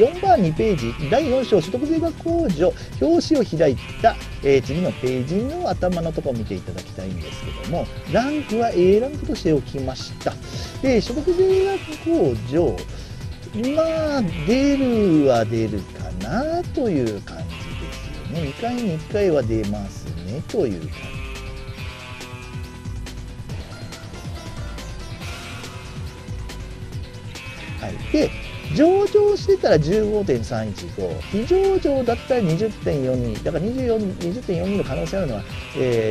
4番2ページ第4章所得税額控除表紙を開いた、次のページの頭のところを見ていただきたいんですけども、ランクは A ランクとしておきました。で、所得税額控除、まあ出るは出るかなという感じですよね。2回に1回は出ますねという感じ。はい、で上場してたら 15.315、 非上場だったら 20.42、 だから 20.42 の可能性あるのは、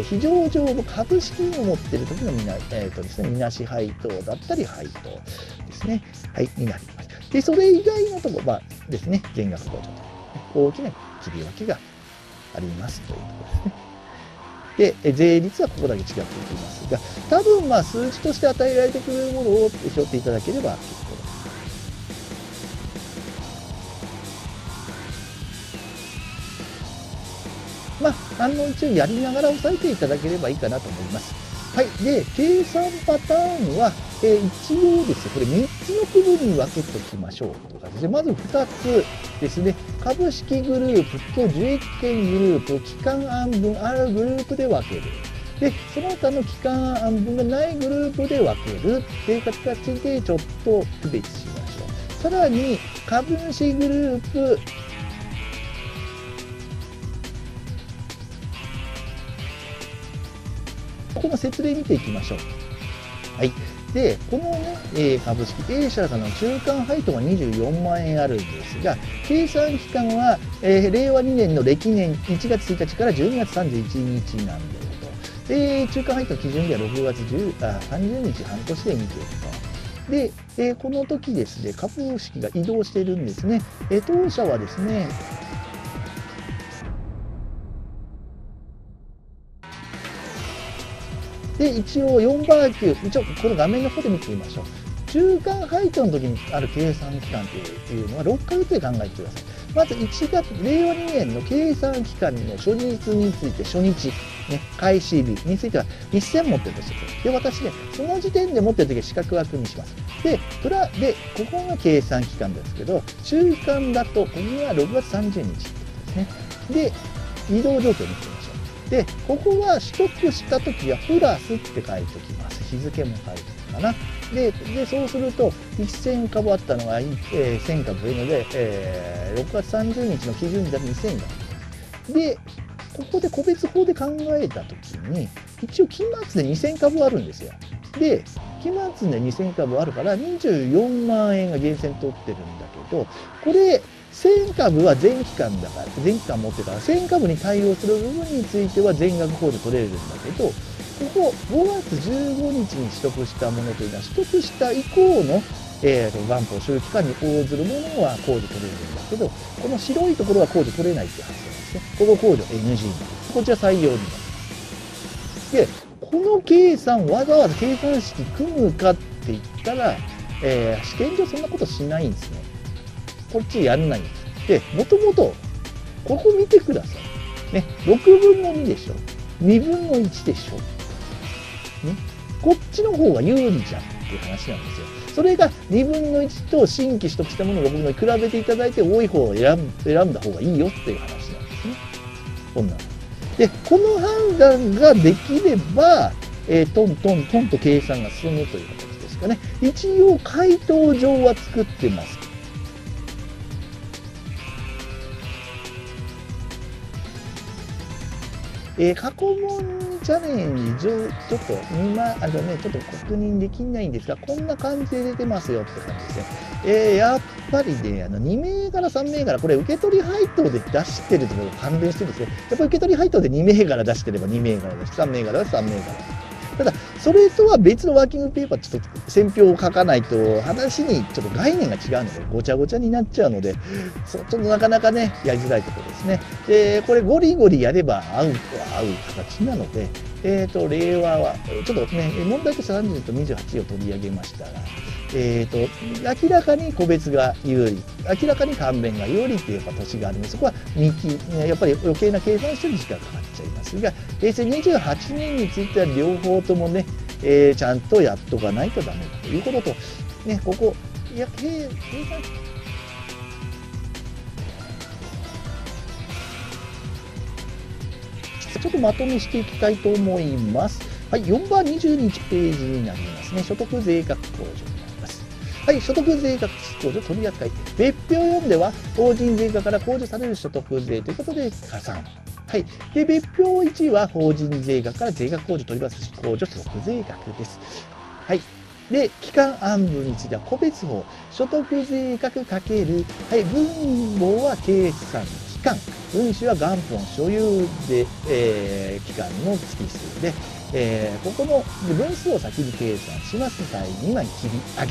非上場の株式を持っている時のみな、ですね、みなし配当だったり配当ですね、はい、になります。で、それ以外のところ、まあ、ですね、全額控除と、ね、大きな切り分けがありますというところですね。で、税率はここだけ違っていきますが、多分まあ数値として与えられてくるものを拾っていただければ結構です。まあ、反論中やりながら押さえていただければいいかなと思います。はい。で、計算パターンは、一応ですね、これ3つの区分に分けておきましょうという形で、まず2つですね、株式グループと受益権グループ、期間案分あるグループで分ける。で、その他の期間案分がないグループで分けるっていう形で、ちょっと区別しましょう。さらに、株主グループ、この説明見ていきましょう。はい、でこの、ね、株式 A 社からの中間配当が24万円あるんですが、計算期間は、令和2年の暦年1月1日から12月31日なんだよと。で、中間配当基準日は6月30日、半年で見ていると。で、この時ですね、株式が移動しているんですね。当社はですね、で一応4バー級、一応この画面の方で見てみましょう。中間配当の時にある計算期間というのは6ヶ月で考えてください。まず1月令和2年の計算期間の初日について、初日、ね、開始日については1000持ってるとしてください。で、私ね、その時点で持ってる時は四角枠にします。で、ここが計算期間ですけど、中間だとここが6月30日ってことですね。で、移動状況を見てみましょう。で、ここは取得したときはプラスって書いておきます。日付も書いておくかな。で、そうすると、1000株あったのが1000株というので、6月30日の基準日だと2000になります。で、ここで個別法で考えたときに、一応期末で2000株あるんですよ。で、期末で2000株あるから、24万円が源泉取ってるんだけど、これ、1000株は全期間だから、全期間持ってるから、1000株に対応する部分については全額控除取れるんだけど、ここ5月15日に取得したものというのは、取得した以降の、元本所有期間に応ずるものは控除取れるんだけど、この白いところは控除取れないっていう発想ですね。ここ控除 NG になります。こちら採用になります。で、この計算、わざわざ計算式組むかって言ったら、試験上そんなことしないんですね。こっちやんないんです。で、もともと、ここ見てください。ね、6分の2でしょ。2分の1でしょ。ね、こっちの方が有利じゃんっていう話なんですよ。それが2分の1と新規取得したものを6分の2比べていただいて、多い方を選んだ方がいいよっていう話なんですね。こんなの。で、この判断ができれば、トントントンと計算が進むという形ですかね。一応、回答上は作ってます。過去問チャレンジ上、ちょっと今、ちょっと確認できないんですが、こんな感じで出てますよって感じですね。やっぱりね、2銘柄、3銘柄、これ受け取り配当で出してるところが関連してるんですね。やっぱり受け取り配当で2銘柄出してれば2銘柄だし、3銘柄は3銘柄。ただ、それとは別のワーキングペーパー、ちょっと選票を書かないと、話にちょっと概念が違うので、ごちゃごちゃになっちゃうので、ちょっとなかなかね、やりづらいところですね。で、これゴリゴリやれば合う形なので、令和は、ちょっとね、問題として30と28を取り上げましたが、明らかに個別が有利、明らかに関連が有利っていう年があるので、そこはやっぱり余計な計算処理に時間がかかっちゃいますが、平成28年については両方ともね、ちゃんとやっとかないとダメだということと、ね、ここ、いや、ちょっとまとめしていきたいと思います。はい、4番22ページになりますね。所得税額控除になります。はい、所得税額控除取扱別表4では、法人税課から控除される所得税ということで加算。はい、で別表1は法人税額から税額控除取りますし、控除所得税額です。はい。で、期間案分については個別法、所得税額×、はい、分母は計算期間、分子は元本所有で、期間の月数で、ここの分数を先に計算します。第2は切り上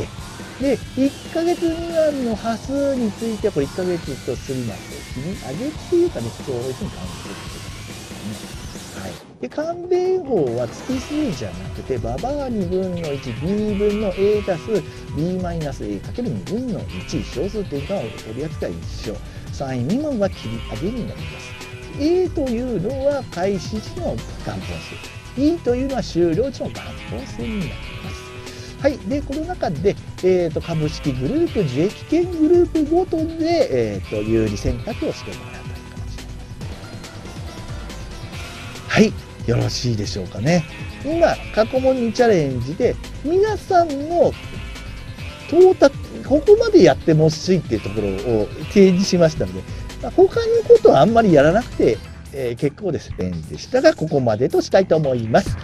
げ。で、1ヶ月未満の端数については、これ1ヶ月とすります。切り上げっていうかね、そういうふうに考えていますね。はい。で、勘弁法は月数じゃなくて、ババア2分の1、B 分の A 足す B-A かける2分の1、小数点が取り扱い一緒。3位未満は切り上げになります。A というのは開始時の元本数。E というのは終了時の元本数になります。はい。で、この中で、株式グループ、受益権グループごとで、有利選択をしてもらうという形になります。はい。よろしいでしょうかね。今過去問にチャレンジで皆さんの到達ここまでやってほしいっていうところを提示しましたので、他のことはあんまりやらなくて、結構です。でしたがここまでとしたいと思います。